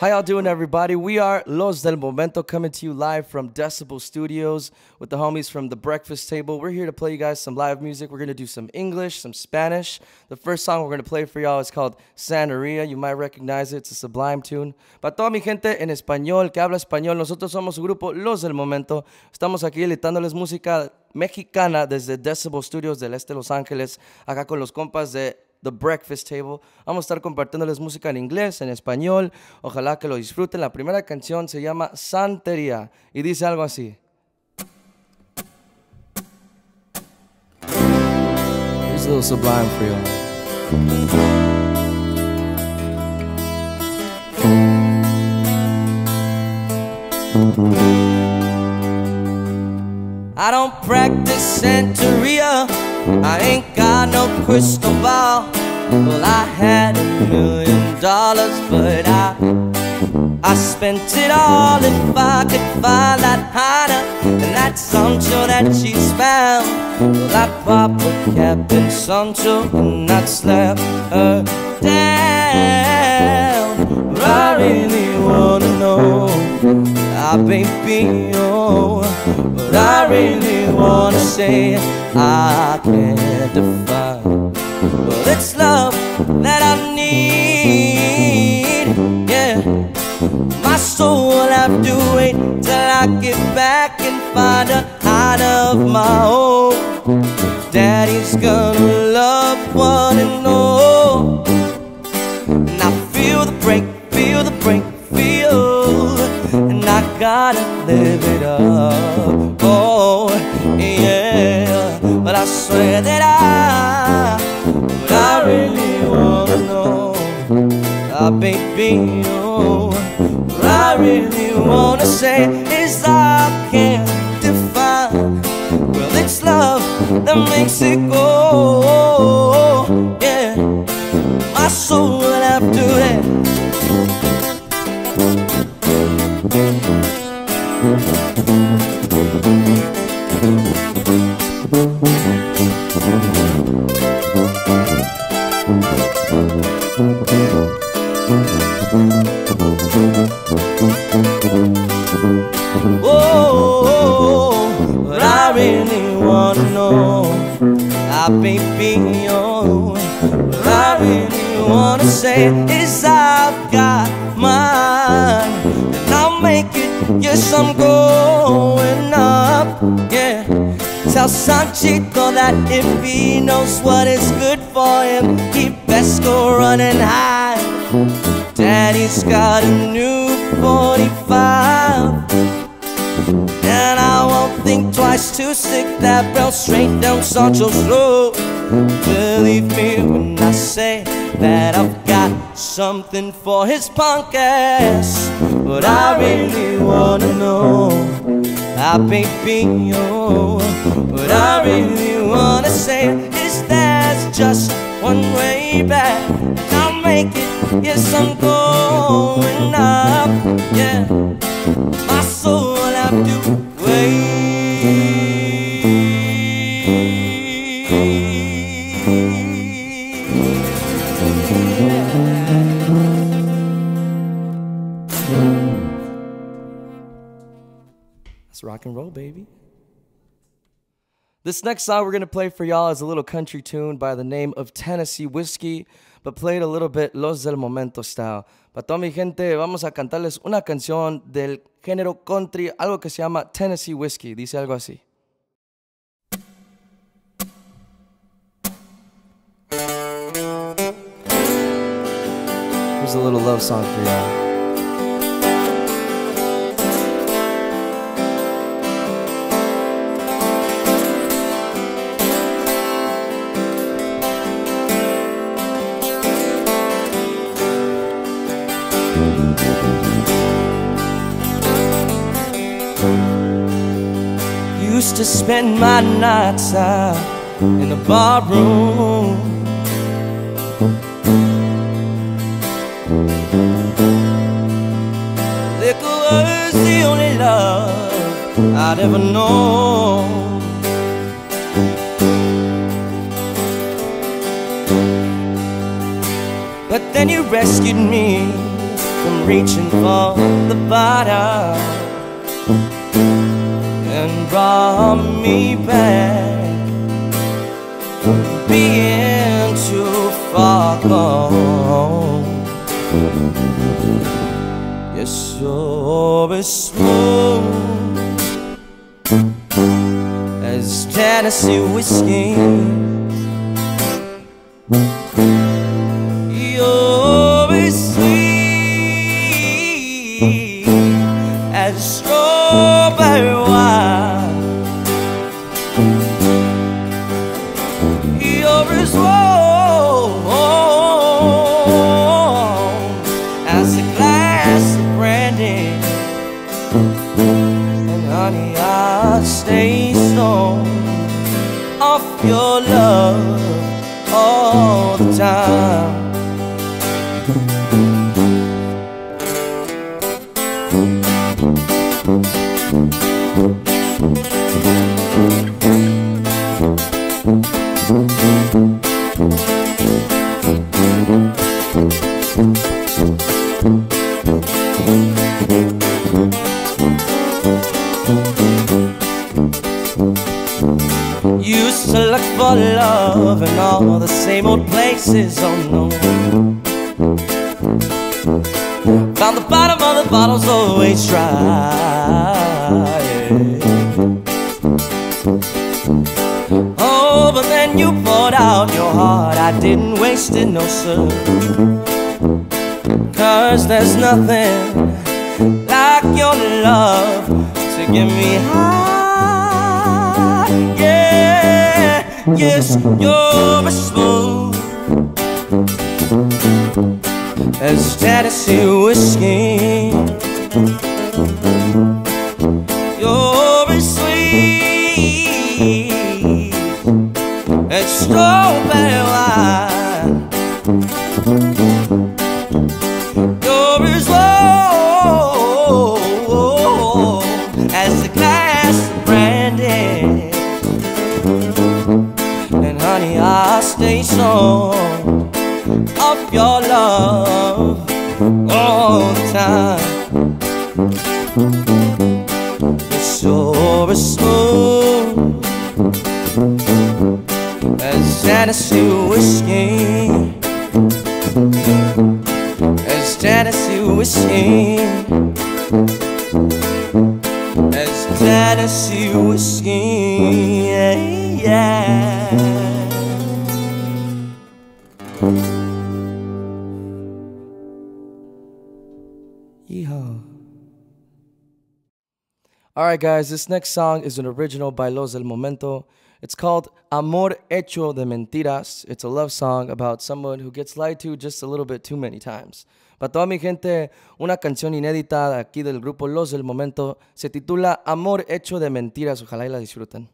How y'all doing, everybody? We are Los Del Momento, coming to you live from Decibel Studios with the homies from The Breakfast Table. We're here to play you guys some live music. We're going to do some English, some Spanish. The first song we're going to play for y'all is called Santería. You might recognize it. It's a Sublime tune. Para toda mi gente en español, que habla español, nosotros somos el grupo Los Del Momento. Estamos aquí deleitándoles música mexicana desde Decibel Studios del este de Los Ángeles, acá con los compas de The Breakfast Table. Vamos a estar compartiéndoles música en inglés, en español. Ojalá que lo disfruten. La primera canción se llama Santería y dice algo así. Here's a little Sublime for y'all. I don't practice Santería. I ain't got no crystal ball. Well, I had $1 million, but I spent it all. If I could find that hana and that Sancho that she found, well, I popped a cap in Sancho and I slapped her down. But I really wanna know, ah, baby, oh, but I really wanna say I can't define. Well, it's love that I need, yeah. My soul will have to wait till I get back and find a heart of my own. Daddy's gonna love one and all. And I feel the break, feel the break, feel. And I gotta live it up, oh, yeah. But I swear that I really wanna know, ah, baby, oh, what I really wanna say is I can't define. Well, it's love that makes it go, yeah. My soul will have to that. Oh, but I really wanna know, ah, baby, oh, what I really wanna say is I've got mine, and I'll make it, yes, I'm going up, yeah. Tell Sanchito that if he knows what is good for him, he best go running high. Daddy's got a new 45, and I won't think twice to stick that barrel straight down Sancho's throat. Believe me when I say that I've got something for his punk ass. But I really wanna know, ah, baby, oh, what I really wanna say is there's just one way back. I'll make it, yes, I'm going up, yeah. My soul will have to wait. Yeah. It's rock and roll, baby. This next song we're going to play for y'all is a little country tune by the name of Tennessee Whiskey, but played a little bit Los Del Momento style. Para toda mi gente, vamos a cantarles una canción del género country, algo que se llama Tennessee Whiskey. Dice algo así. Here's a little love song for y'all. Used to spend my nights out in a bar room. Liquor was the only love I'd ever known. But then you rescued me from reaching for the bottom and brought me back from being too far gone. Your soul is smooth as Tennessee whiskey. Your love all the time. Used to look for love in all the same old places, oh no. Found the bottom of the bottle's always dry, yeah. Oh, but then you poured out your heart, I didn't waste it, no sir. Cause there's nothing like your love to get me high. Yes, you're as smooth as Tennessee whiskey. You're as sweet as strawberry wine. You're as low as the glass of brandy. I stay strong of your love all the time. It's so smooth as Tennessee whiskey, as Tennessee whiskey, as Tennessee whiskey, yeah, yeah. Yeehaw. Alright guys, this next song is an original by Los Del Momento. It's called Amor Echo De Mentiras. It's a love song about someone who gets lied to just a little bit too many times. Para toda mi gente, una canción inédita aquí del grupo Los Del Momento. Se titula Amor Echo De Mentiras. Ojalá y la disfruten.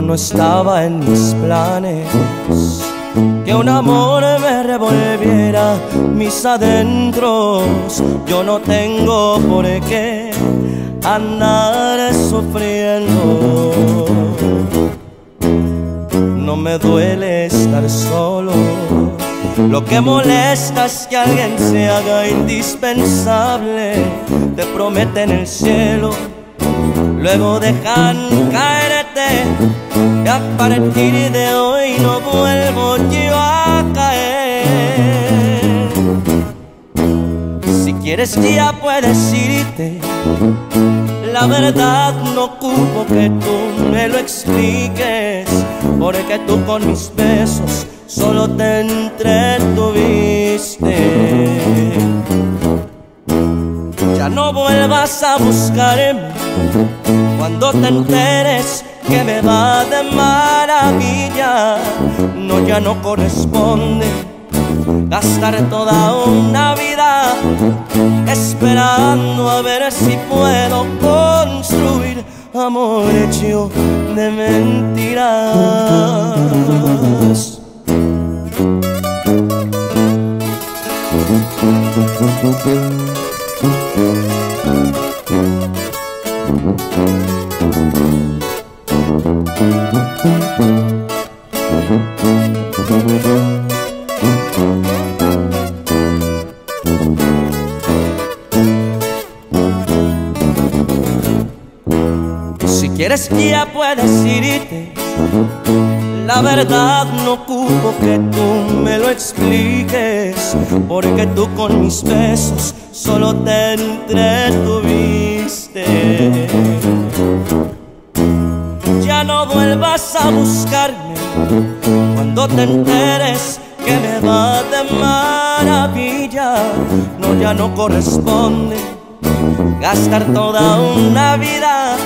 No estaba en mis planes que un amor me revolviera mis adentros. Yo no tengo por qué andar sufriendo. No me duele estar solo. Lo que molesta es que alguien se haga indispensable. Te prometen el cielo, luego dejan caerte. Y a partir de hoy no vuelvo yo a caer. Si quieres ya puedes irte. La verdad no ocupo que tú me lo expliques, porque tú con mis besos solo te entretuviste. Ya no vuelvas a buscarme cuando te enteres que me va de maravilla. No, ya no corresponde gastar toda una vida esperando a ver si puedo construir amor hecho de mentiras. Si quieres ya puedes irte, la verdad no ocupo que tú me lo expliques, porque tú con mis besos solo te entretuviste. Ya no vuelvas a buscarme cuando te enteres que me va de maravilla. No, ya no corresponde gastar toda una vida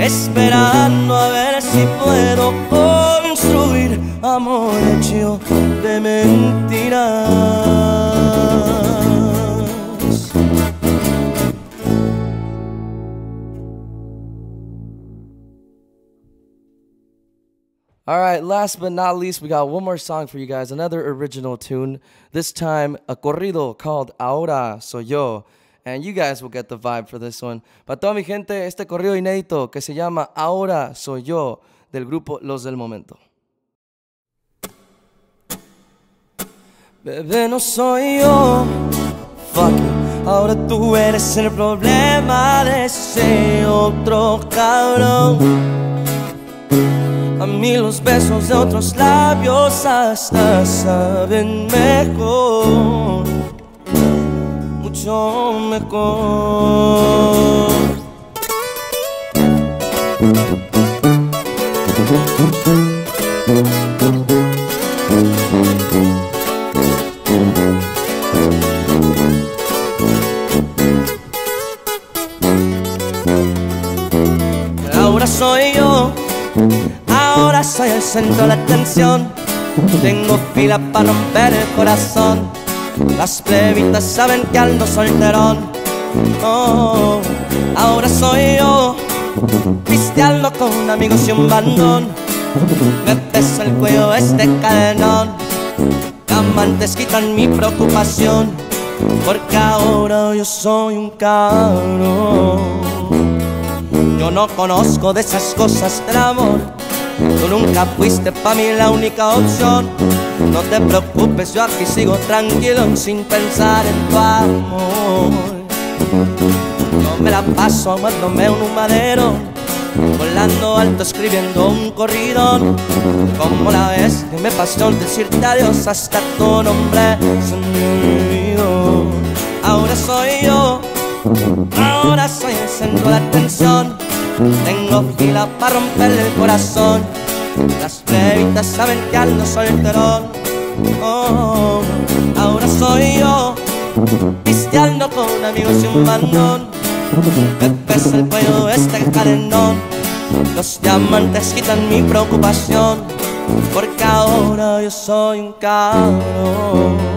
esperando a ver si puedo construir amor hecho de mentiras. All right, last but not least, we got one more song for you guys, another original tune, this time a corrido called Ahora Soy Yo. And you guys will get the vibe for this one. Para toda mi gente, este corrido inédito que se llama Ahora Soy Yo, del grupo Los Del Momento. Bebé, no soy yo, fuck it. Ahora tú eres el problema de ese otro cabrón. A mí los besos de otros labios hasta saben mejor, mucho mejor. Ahora soy yo, ahora soy el centro de la atención. Tengo fila para romper el corazón. Las plebitas saben que ando solterón. Oh, ahora soy yo, pisteando con amigos y un bandón. Me pesa el cuello este cadenón. Amantes quitan mi preocupación, porque ahora yo soy un cabrón. Yo no conozco de esas cosas del amor. Tú nunca fuiste pa' mí la única opción. No te preocupes, yo aquí sigo tranquilo sin pensar en tu amor. Yo me la paso amándome un humadero, volando alto escribiendo un corridón. Como la vez que me pasó decirte adiós, hasta tu nombre se me olvidó. Ahora soy yo, ahora soy el centro de atención. Tengo fila para romper el corazón. Las plebitas saben que ando solterón. Oh, ahora soy yo, pisteando con amigos y un bandón. Me pesa el cuello este cadenón. Los diamantes quitan mi preocupación, porque ahora yo soy un cabrón.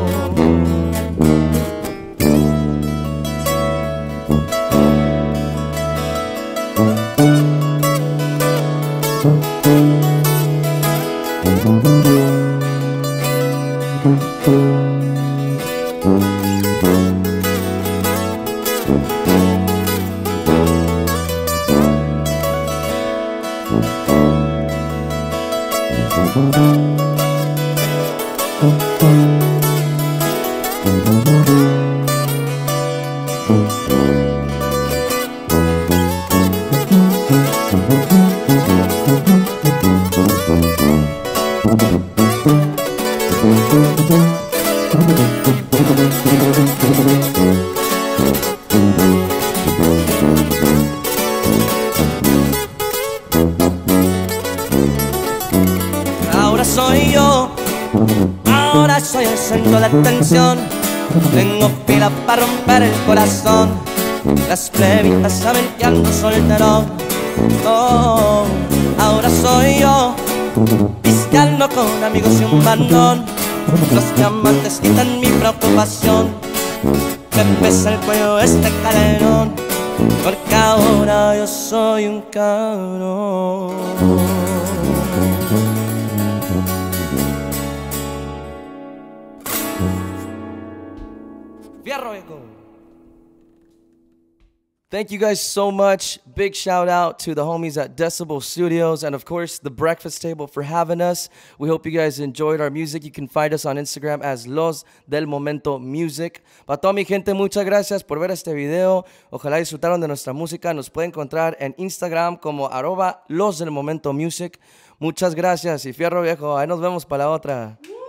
La atención, tengo pila para romper el corazón. Las plebitas saben que ando solterón. Oh, ahora soy yo, pisteando con amigos y un bandón. Los diamantes quitan mi preocupación. Me pesa el cuello este calerón, porque ahora yo soy un cabrón. Fierro viejo. Thank you guys so much. Big shout out to the homies at Decibel Studios and, of course, the Breakfast Table for having us. We hope you guys enjoyed our music. You can find us on Instagram as Los Del Momento Music. Para toda mi gente, muchas gracias por ver este video. Ojalá disfrutaron de nuestra música. Nos pueden encontrar en Instagram como @LosDelMomentoMusic. Muchas gracias y fierro viejo. Ahí nos vemos para la otra.